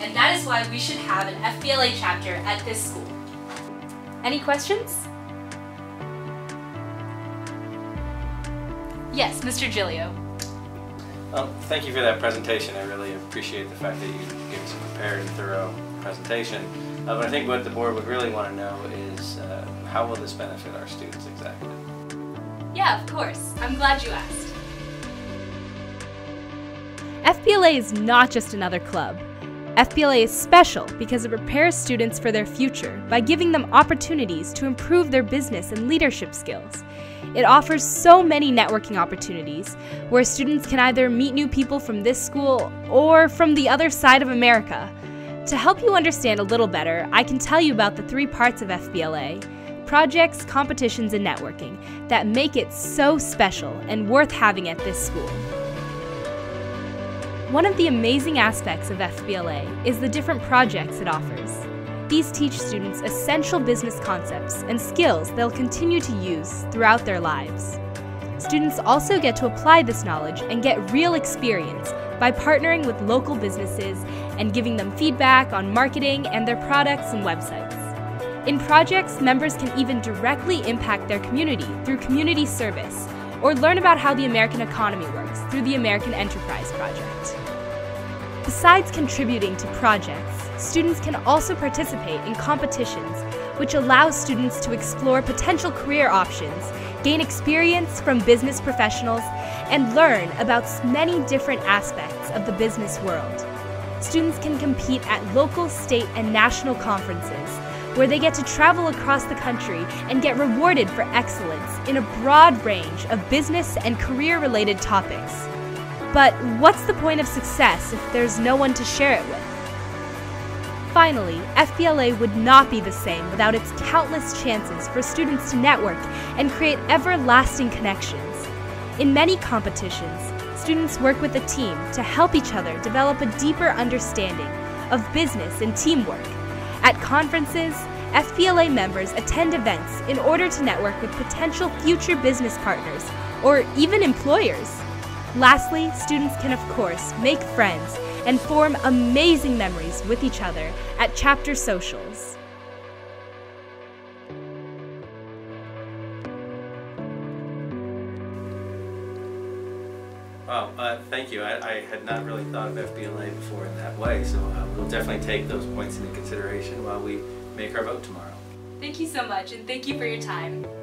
and that is why we should have an FBLA chapter at this school. Any questions? Yes, Mr. Giglio. Thank you for that presentation. I really appreciate the fact that you gave us a prepared and thorough presentation. But I think what the board would really want to know is how will this benefit our students exactly? Yeah, of course. I'm glad you asked. FBLA is not just another club. FBLA is special because it prepares students for their future by giving them opportunities to improve their business and leadership skills. It offers so many networking opportunities where students can either meet new people from this school or from the other side of America. To help you understand a little better, I can tell you about the three parts of FBLA: projects, competitions, and networking that make it so special and worth having at this school. One of the amazing aspects of FBLA is the different projects it offers. These teach students essential business concepts and skills they'll continue to use throughout their lives. Students also get to apply this knowledge and get real experience by partnering with local businesses and giving them feedback on marketing and their products and websites. In projects, members can even directly impact their community through community service, or learn about how the American economy works through the American Enterprise Project. Besides contributing to projects, students can also participate in competitions, which allows students to explore potential career options, gain experience from business professionals, and learn about many different aspects of the business world. Students can compete at local, state, and national conferences, where they get to travel across the country and get rewarded for excellence in a broad range of business and career-related topics. But what's the point of success if there's no one to share it with? Finally, FBLA would not be the same without its countless chances for students to network and create everlasting connections. In many competitions, students work with a team to help each other develop a deeper understanding of business and teamwork. At conferences, FBLA members attend events in order to network with potential future business partners or even employers. Lastly, students can, of course, make friends and form amazing memories with each other at chapter socials. Wow, thank you. I had not really thought of FBLA before in that way, so we'll definitely take those points into consideration while we make our vote tomorrow. Thank you so much, and thank you for your time.